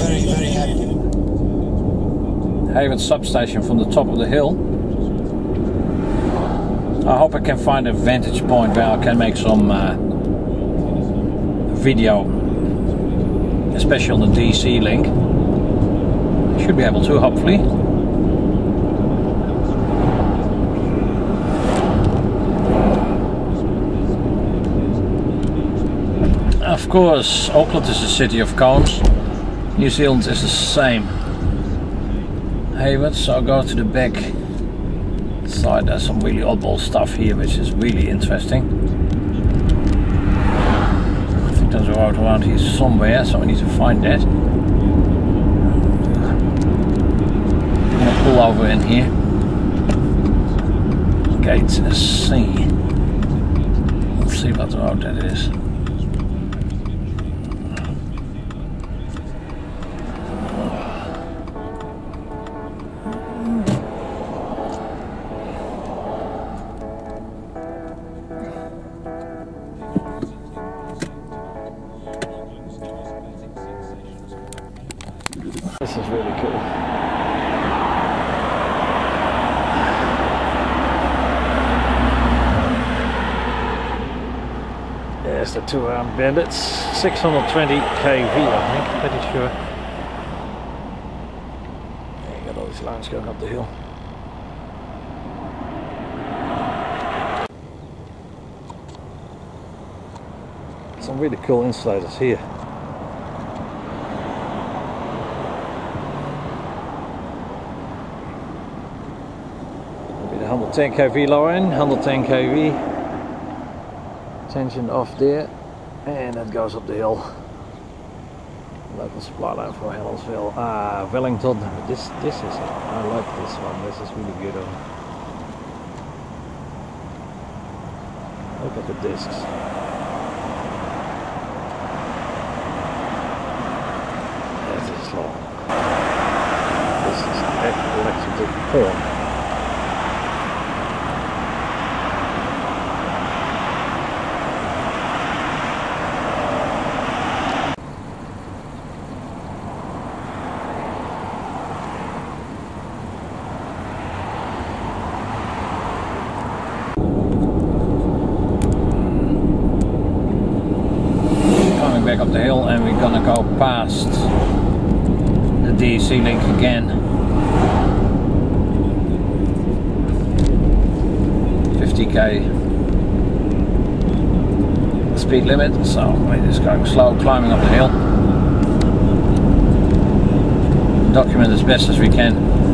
very, very happy. Haywards substation from the top of the hill. I hope I can find a vantage point where I can make some video, especially on the DC link. I should be able to, hopefully. Of course, Auckland is the city of cones. New Zealand is the same. Haywards, so I'll go to the back side. There's some really oddball stuff here, which is really interesting. I think there's a road around here somewhere, so I need to find that. I'm gonna pull over in here. Gate C. Let's see what road that is. This is really cool. There's the two-armed bandits. 620 kV, I think, pretty sure. You got all these lines going up the hill. Some really cool insiders here. The 110 kV low end, 110 kV tension off there, and that goes up the hill. Local supply line for Helensville, Wellington. This is it. I like this one. This is really beautiful. Look at the discs. That is long. This is actual electrical form. Up the hill, and we're gonna go past the DC link again. 50k speed limit, so we're just going slow, climbing up the hill. Document as best as we can.